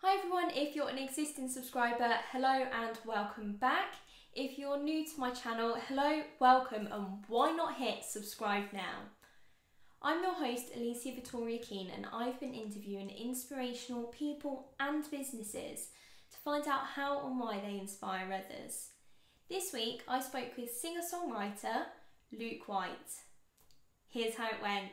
Hi everyone, if you're an existing subscriber, hello and welcome back. If you're new to my channel, hello, welcome, and why not hit subscribe now? I'm your host, Alicia Vittoria Keen, and I've been interviewing inspirational people and businesses to find out how and why they inspire others. This week, I spoke with singer-songwriter Luke White. Here's how it went.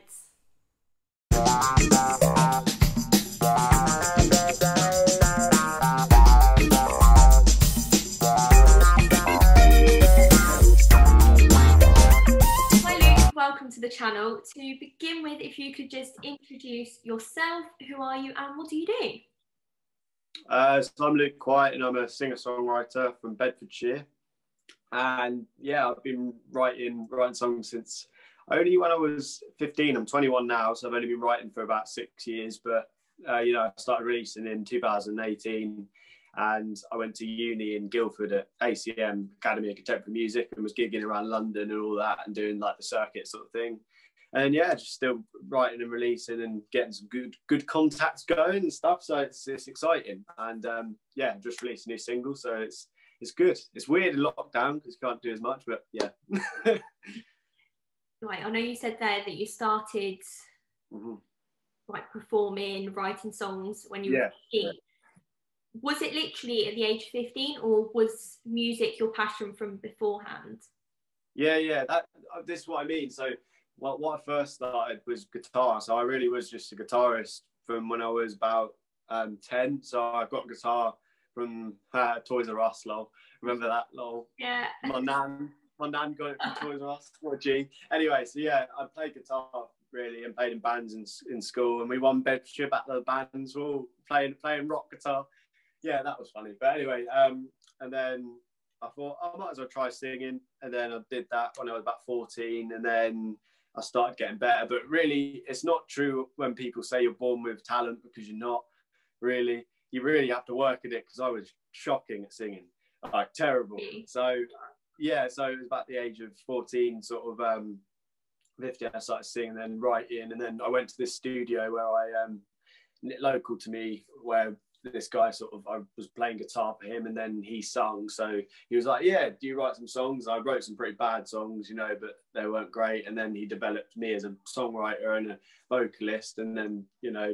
To the channel. To begin with, if you could just introduce yourself, who are you and what do you do? So I'm Luke White and I'm a singer-songwriter from Bedfordshire, and yeah, I've been writing songs since only when I was 15. I'm 21 now, so I've only been writing for about 6 years, but you know, I started releasing in 2018 and I went to uni in Guildford at ACM, Academy of Contemporary Music, and was gigging around London and all that and doing like the circuit sort of thing. And yeah, just still writing and releasing and getting some good contacts going and stuff. So it's exciting. And yeah, just released a new single. So it's good. It's weird in lockdown because you can't do as much, but yeah. Right, I know you said there that you started like performing, writing songs when you were 15. Was it literally at the age of 15, or was music your passion from beforehand? Yeah, this is what I mean. So what I first started was guitar. So I really was just a guitarist from when I was about 10. So I got a guitar from Toys R Us, lol. Remember that, lol? Yeah. My nan got it from Toys R Us. What a G. Anyway, so yeah, I played guitar really and played in bands in school, and we won Bedfordshire Battle of the Bands, all playing rock guitar. Yeah, that was funny. But anyway, and then I thought, I might as well try singing. And then I did that when I was about 14. And then I started getting better. But really, it's not true when people say you're born with talent, because you're not really. You really have to work at it, because I was shocking at singing, like terrible. So, yeah, so it was about the age of 14, sort of 15, I started singing and then writing. And then I went to this studio where I, local to me, where this guy sort of, I was playing guitar for him and then he sung, so he was like, yeah, do you write some songs? I wrote some pretty bad songs, you know, but they weren't great. And then he developed me as a songwriter and a vocalist, and then, you know,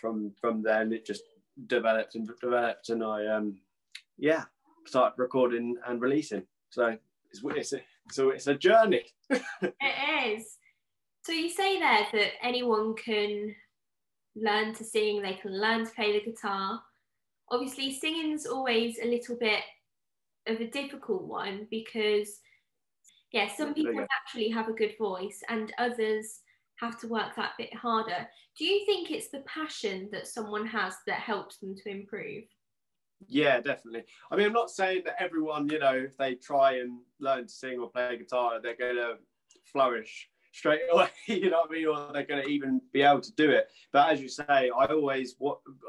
from then it just developed and I yeah, started recording and releasing. So it's a journey. It is. So you say there that anyone can learn to sing, they can learn to play the guitar. Obviously singing's always a little bit of a difficult one, because yeah, some people actually have a good voice and others have to work that bit harder. Do you think it's the passion that someone has that helps them to improve? Yeah, definitely. I mean, I'm not saying that everyone, you know, if they try and learn to sing or play guitar, they're going to flourish straight away, you know what I mean, or they're going to even be able to do it. But as you say, I always,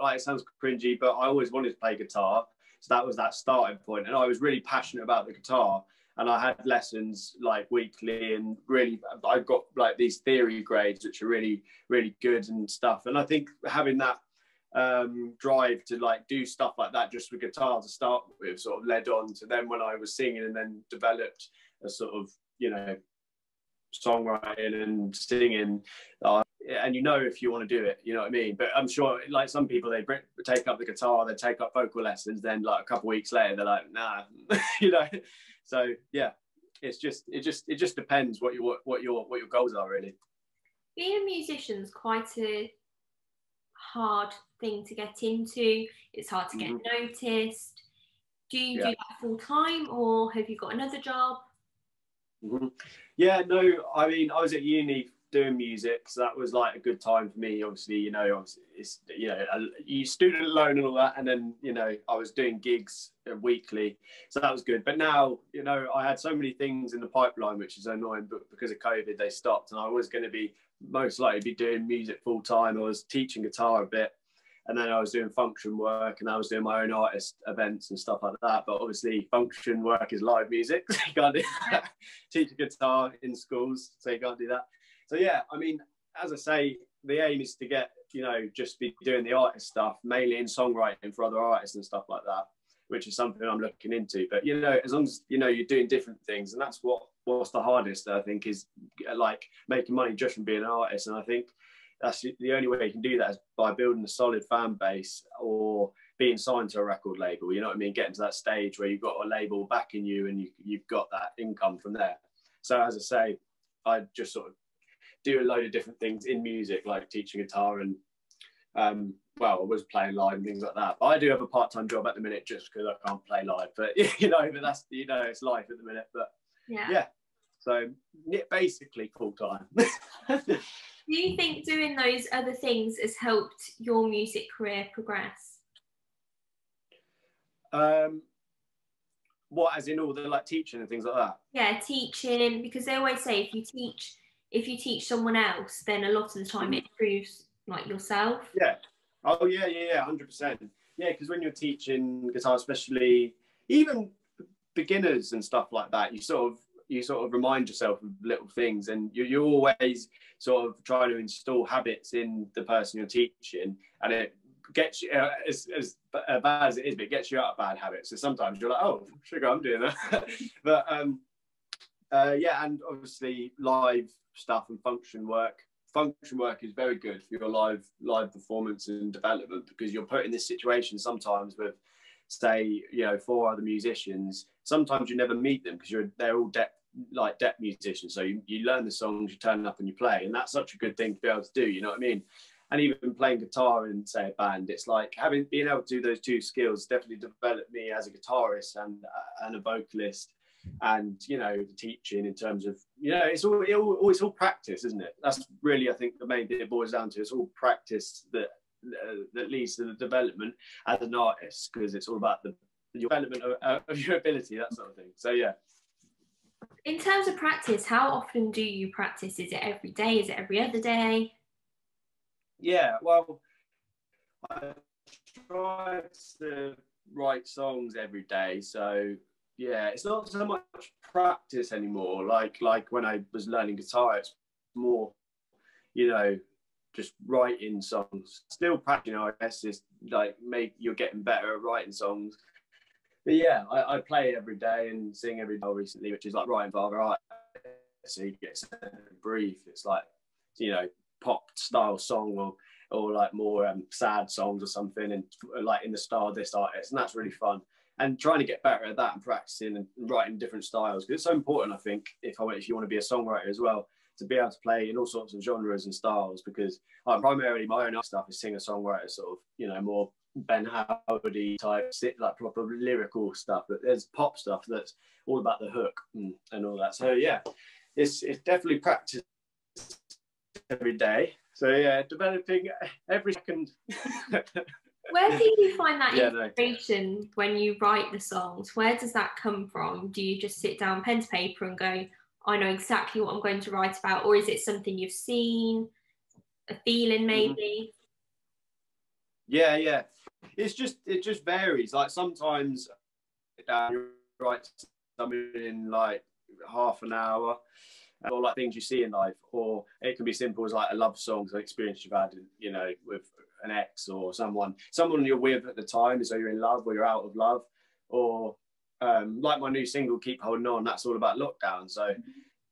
like, it sounds cringy, but I always wanted to play guitar, so that was that starting point. And I was really passionate about the guitar, and I had lessons like weekly, and really I got like these theory grades which are really, really good and stuff. And I think having that drive to like do stuff like that just with guitar to start with sort of led on to then when I was singing, and then developed a sort of, you know, songwriting and singing, and you know, if you want to do it, you know what I mean. But I'm sure, like, some people, they take up the guitar, they take up vocal lessons, then like a couple of weeks later they're like, nah. You know, so yeah, it just depends what your goals are, really. Being a musician's quite a hard thing to get into. It's hard to get noticed. Do you do that full time, or have you got another job? Yeah, no, I mean, I was at uni doing music, so that was like a good time for me. Obviously, you know, it's, you know, you student loan and all that, and then, you know, I was doing gigs weekly, so that was good. But now, you know, I had so many things in the pipeline, which is annoying, but because of COVID they stopped, and I was going to be most likely doing music full time. I was teaching guitar a bit, and then I was doing function work, and I was doing my own artist events and stuff like that. But obviously function work is live music, so you can't do that. Teach guitar in schools, so you can't do that. So yeah, I mean, as I say, the aim is to get, you know, just be doing the artist stuff, mainly in songwriting for other artists and stuff like that, which is something I'm looking into. But, you know, as long as, you know, you're doing different things, and that's what's the hardest, I think, is like making money just from being an artist. And I think that's the only way you can do that is by building a solid fan base or being signed to a record label, you know what I mean? Getting to that stage where you've got a label backing you and you've got that income from there. So as I say, I just sort of do a load of different things in music, like teaching guitar and, well, I was playing live and things like that. But I do have a part-time job at the minute just because I can't play live. But, you know, but that's, you know, it's life at the minute. But, yeah. So, basically full-time. Do you think doing those other things has helped your music career progress? What, as in all the like teaching and things like that? Yeah, teaching, because they always say if you teach someone else, then a lot of the time it improves like yourself. Yeah. Oh yeah, yeah, yeah, 100%. Yeah, because when you're teaching guitar, especially even beginners and stuff like that, you sort of remind yourself of little things, and you're always sort of trying to install habits in the person you're teaching, and it gets you, as bad as it is, but it gets you out of bad habits. So sometimes you're like, oh, sugar, I'm doing that. But yeah, and obviously live stuff and function work. Function work is very good for your live performance and development, because you're put in this situation sometimes with, say, you know, 4 other musicians. Sometimes you never meet them because they're all deaf musicians. So you learn the songs, you turn up and you play, and that's such a good thing to be able to do. You know what I mean? And even playing guitar in, say, a band, it's like being able to do those 2 skills definitely developed me as a guitarist and a vocalist, and, you know, the teaching in terms of, you know, it's all practice, isn't it? That's really, I think, the main thing it boils down to. It's all practice that leads to the development as an artist, because it's all about the development of your ability, that sort of thing. So, yeah. In terms of practice, how often do you practice? Is it every day? Is it every other day? Yeah, well, I try to write songs every day, so yeah, it's not so much practice anymore. Like when I was learning guitar, it's more, you know, just writing songs. Still practicing, I guess, is like you're getting better at writing songs. But yeah, I play every day and sing every day recently, which is like writing for other artists. So you get a brief. It's like, you know, pop style song or like more sad songs or something, and like in the style of this artist, and that's really fun, and trying to get better at that and practicing and writing different styles, because it's so important, I think, if you want to be a songwriter as well, to be able to play in all sorts of genres and styles, because primarily my own stuff is singer-songwriter, sort of, you know, more Ben Howard-y type, like proper lyrical stuff, but there's pop stuff that's all about the hook and all that. So yeah, it's definitely practice every day. So yeah, developing every second. Where do you find that inspiration when you write the songs? Where does that come from? Do you just sit down, pen to paper, and go, I know exactly what I'm going to write about? Or is it something you've seen, a feeling maybe? Yeah, yeah. It just varies. Like sometimes you write something in like half an hour, or like things you see in life, or it can be simple as like a love song, an experience you've had, you know, with an ex or someone you're with at the time, so you're in love or you're out of love, or like my new single Keep Holding On, that's all about lockdown. So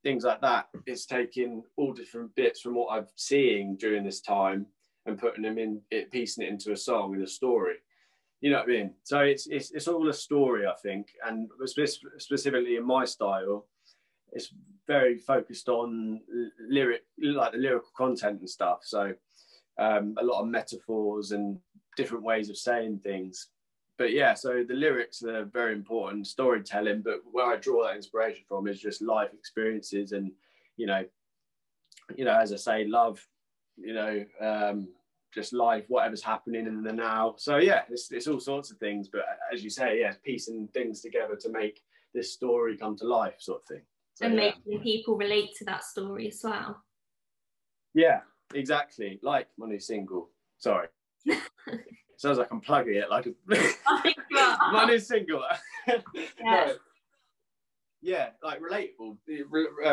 things like that, it's taking all different bits from what I'm seeing during this time and putting them in it, piecing it into a song and a story, you know what I mean? So it's all a story, I think, and specifically in my style, it's very focused on the lyrical content and stuff. So a lot of metaphors and different ways of saying things. But yeah, so the lyrics are very important, storytelling, but where I draw that inspiration from is just life experiences and, you know, as I say, love, you know, just life, whatever's happening in the now. So yeah, it's all sorts of things, but as you say, yeah, piecing things together to make this story come to life, sort of thing. So, and making people relate to that story as well. Yeah. Exactly, like my new single. Sorry, sounds like I'm plugging it. Like a... my new single. Yeah. No. yeah, like relatable,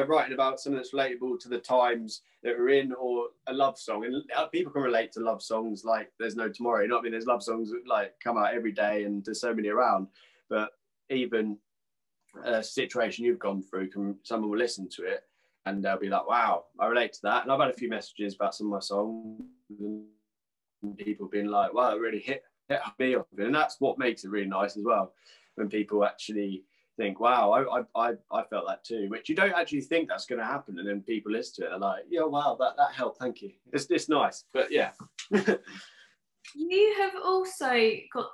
writing about something that's relatable to the times that we're in, or a love song. And people can relate to love songs like There's No Tomorrow. You know what I mean? There's love songs that like come out every day and there's so many around. But even a situation you've gone through, someone will listen to it and they'll be like, wow, I relate to that. And I've had a few messages about some of my songs and people being like, wow, it really hit me. And that's what makes it really nice as well, when people actually think, wow, I felt that too, which you don't actually think that's going to happen, and then people listen to it and they're like, yeah, wow, that helped, thank you. It's nice, but yeah. You have also got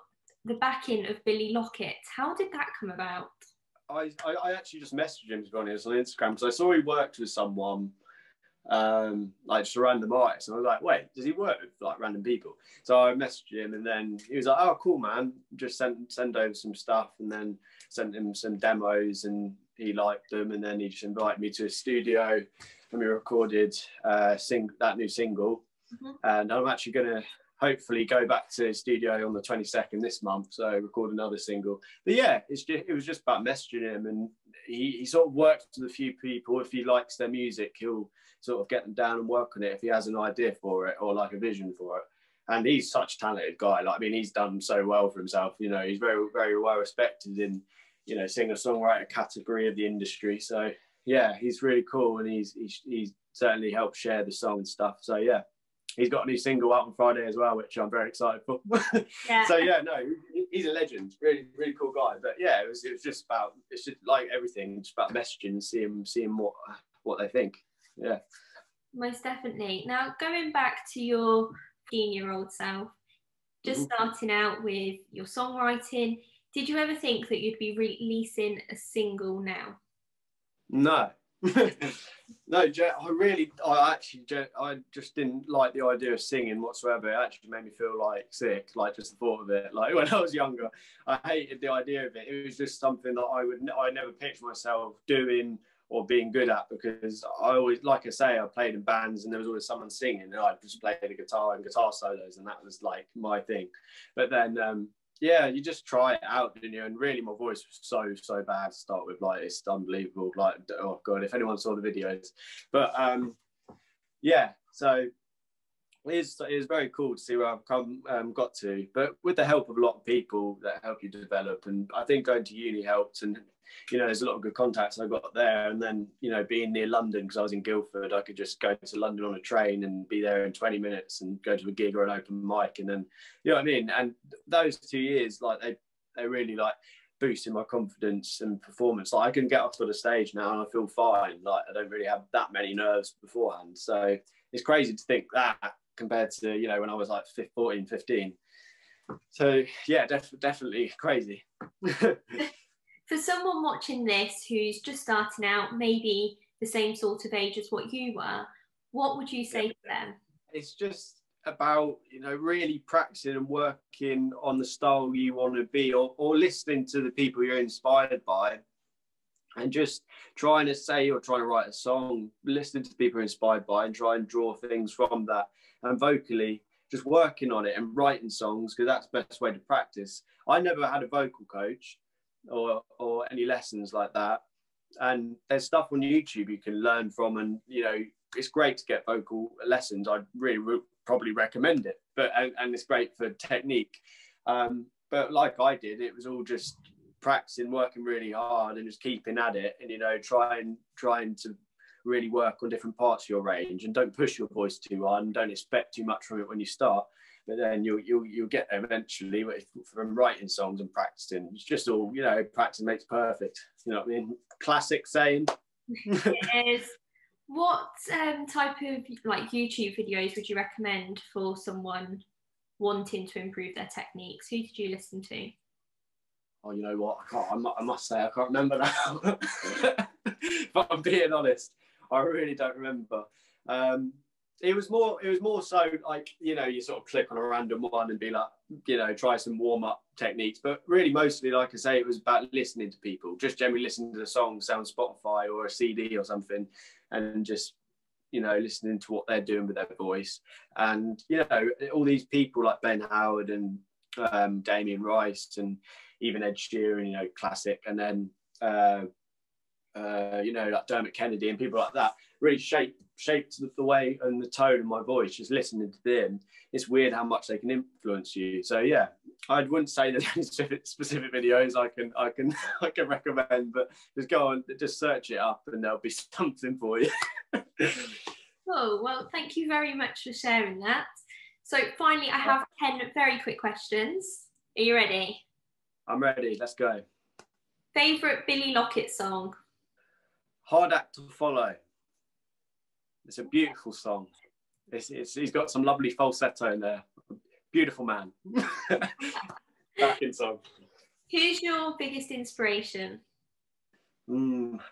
the backing of Billy Lockett. How did that come about? I actually just messaged him, to be honest, on Instagram, because I saw he worked with someone, like just a random artist, and I was like, wait, does he work with like random people? So I messaged him, and then he was like, oh cool man, just send over some stuff, and then sent him some demos and he liked them, and then he just invited me to his studio and we recorded that new single. Mm-hmm. And I'm actually gonna hopefully go back to his studio on the 22nd this month, so record another single. But yeah, it was just about messaging him, and he sort of works with a few people. If he likes their music, he'll sort of get them down and work on it if he has an idea for it, or like a vision for it. And he's such a talented guy. Like, I mean, he's done so well for himself. You know, he's very, very well respected in, you know, singer-songwriter category of the industry. So yeah, he's really cool, and he's certainly helped share the song and stuff. So yeah. He's got a new single out on Friday as well, which I'm very excited for. Yeah. So yeah, no, he's a legend, really, really cool guy. But yeah, it was just about, it's just like everything, just about messaging, seeing what they think. Yeah. Most definitely. Now going back to your 15-year-old self, just starting out with your songwriting, did you ever think that you'd be releasing a single now? No. No, I just didn't like the idea of singing whatsoever. It actually made me feel like sick, like just the thought of it. Like when I was younger, I hated the idea of it. It was just something that I never pictured myself doing or being good at, because I always, like I say, I played in bands and there was always someone singing, and I just played the guitar and guitar solos, and that was like my thing. But then yeah, you just try it out, didn't you? And really, my voice was so bad to start with. Like, it's unbelievable. Like, oh god, if anyone saw the videos. But yeah, so it is very cool to see where I've come, got to. But with the help of a lot of people that help you develop, and I think going to uni helped. And you know, there's a lot of good contacts I got there. And then, you know, being near London, because I was in Guildford, I could just go to London on a train and be there in 20 minutes and go to a gig or an open mic. And then, you know what I mean? And those 2 years, like they really like boosted my confidence and performance. Like I can get off on the stage now and I feel fine. Like I don't really have that many nerves beforehand. So it's crazy to think that compared to, you know, when I was like 14, 15. So yeah, definitely crazy. For someone watching this who's just starting out, maybe the same sort of age as what you were, what would you say to them? It's just about, you know, really practicing and working on the style you want to be, or listening to the people you're inspired by, and just trying to say or trying to write a song, listening to people you're inspired by and try and draw things from that. And vocally, just working on it and writing songs, because that's the best way to practice. I never had a vocal coach or any lessons like that, and there's stuff on YouTube you can learn from, and you know, it's great to get vocal lessons. I'd really probably recommend it, but and it's great for technique, but like I did, it was all just practicing, working really hard and just keeping at it, and you know, trying to really work on different parts of your range, and don't push your voice too hard and don't expect too much from it when you start. But then you'll get there eventually from writing songs and practicing. It's just all, you know, practice makes perfect. You know what I mean? Classic saying. Yes. What type of like YouTube videos would you recommend for someone wanting to improve their techniques? Who did you listen to? Oh, you know what? I must say I can't remember now. But I'm being honest, I really don't remember. It was more so like, you know, you sort of click on a random one and be like, you know, try some warm-up techniques. But really mostly, like I say, it was about listening to people, just generally listening to the songs on Spotify or a CD or something, and just, you know, listening to what they're doing with their voice. And, you know, all these people like Ben Howard and Damien Rice and even Ed Sheeran, you know, classic. And then you know, like Dermot Kennedy and people like that, really shaped the way and the tone of my voice. Just listening to them, it's weird how much they can influence you. So yeah, I wouldn't say there's any specific videos I can recommend, but just go on, just search it up, and there'll be something for you. Cool. Well, thank you very much for sharing that. So finally, I have 10 very quick questions. Are you ready? I'm ready. Let's go. Favorite Billy Lockett song? Hard Act to Follow. It's a beautiful song. He's got some lovely falsetto in there. Beautiful man. Backing song. Who's your biggest inspiration?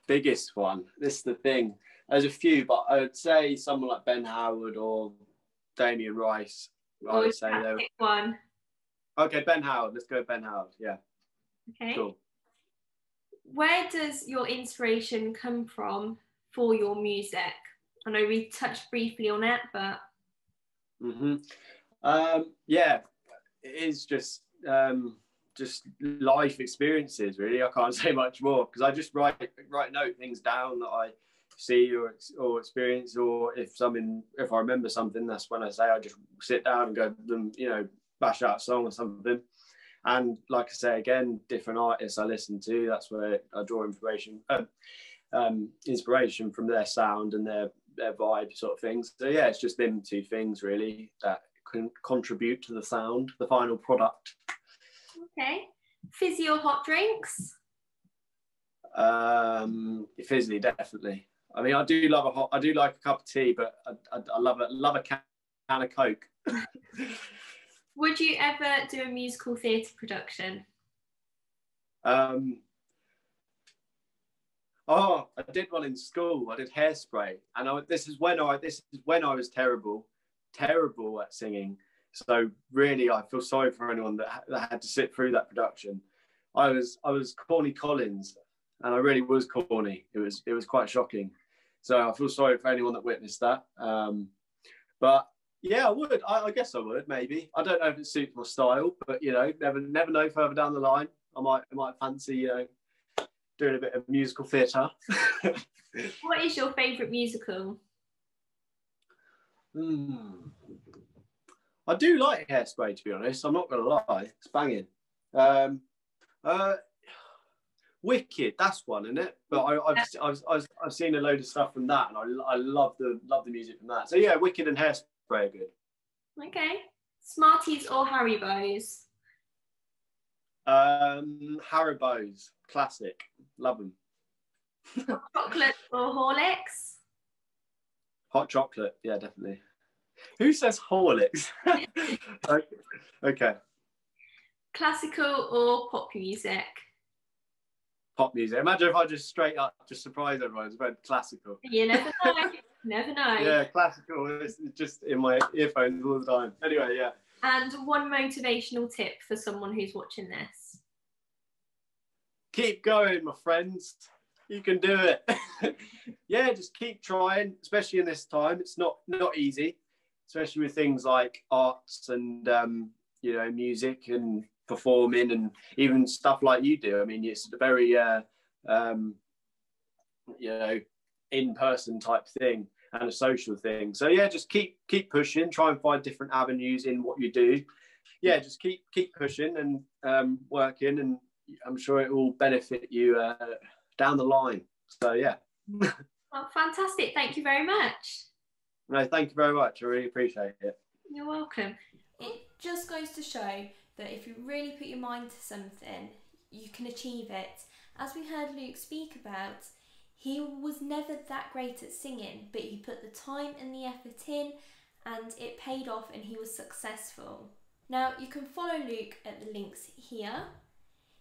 Biggest one. This is the thing. There's a few, but I would say someone like Ben Howard or Damien Rice. I would say they were... one. Okay, Ben Howard. Let's go Ben Howard. Yeah. Okay. Cool. Where does your inspiration come from for your music? I know we touched briefly on it, but... yeah, it is just life experiences, really. I can't say much more, because I just write things down that I see or experience, or if I remember something, that's when I say I just sit down and go, you know, bash out a song or something. And like I say again, different artists I listen to, that's where I draw inspiration from their sound and their vibe, sort of things. So yeah, it's just them two things really that can contribute to the sound, the final product. Okay. Fizzy or hot drinks? Fizzy, definitely. I mean, I do like a cup of tea, but I love a can of Coke. Would you ever do a musical theatre production? Oh, I did one in school. I did Hairspray, and this is when I was terrible at singing. So really, I feel sorry for anyone that had to sit through that production. I was Corny Collins, and I really was corny. It was quite shocking. So I feel sorry for anyone that witnessed that. But yeah, I would. I guess I would, maybe. I don't know if it suits my style, but you know, never know. Further down the line, I might fancy, you know, doing a bit of musical theatre. What is your favourite musical? I do like Hairspray, to be honest. I'm not going to lie. It's banging. Wicked, that's one, isn't it? But I've seen a load of stuff from that, and I love the music from that. So yeah, Wicked and Hairspray. Very good. Okay. Smarties or Haribos? Haribos, classic. Love them. Hot chocolate or Horlicks? Hot chocolate, yeah, definitely. Who says Horlicks? Okay. Classical or pop music? Pop music. Imagine if I just straight up just surprise everyone. It's very classical. You never know. Never know. Yeah, classical is just in my earphones all the time. Anyway, yeah. And one motivational tip for someone who's watching this. Keep going, my friends. You can do it. Yeah, just keep trying, especially in this time. It's not easy, especially with things like arts and you know, music and performing, and even stuff like you do. I mean, it's a very you know, in-person type thing and a social thing. So yeah, just keep pushing, try and find different avenues in what you do. Yeah, just keep pushing and working, and I'm sure it will benefit you down the line. So yeah. Well, fantastic. Thank you very much. No, thank you very much. I really appreciate it. You're welcome. It just goes to show that if you really put your mind to something, you can achieve it. As we heard Luke speak about, he was never that great at singing, but he put the time and the effort in, and it paid off, and he was successful. Now, you can follow Luke at the links here.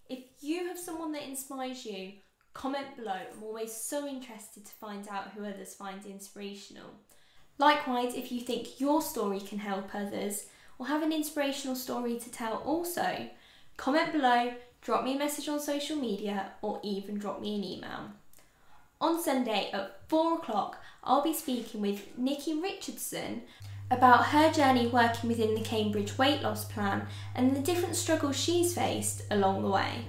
If you have someone that inspires you, comment below. I'm always so interested to find out who others find inspirational. Likewise, if you think your story can help others or have an inspirational story to tell also, comment below, drop me a message on social media, or even drop me an email. On Sunday at 4 o'clock, I'll be speaking with Nikki Richardson about her journey working within the Cambridge weight loss plan and the different struggles she's faced along the way.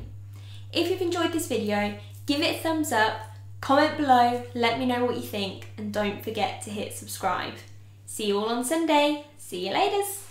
If you've enjoyed this video, give it a thumbs up, Comment below, let me know what you think, and don't forget to hit subscribe. See you all on Sunday. See you laters.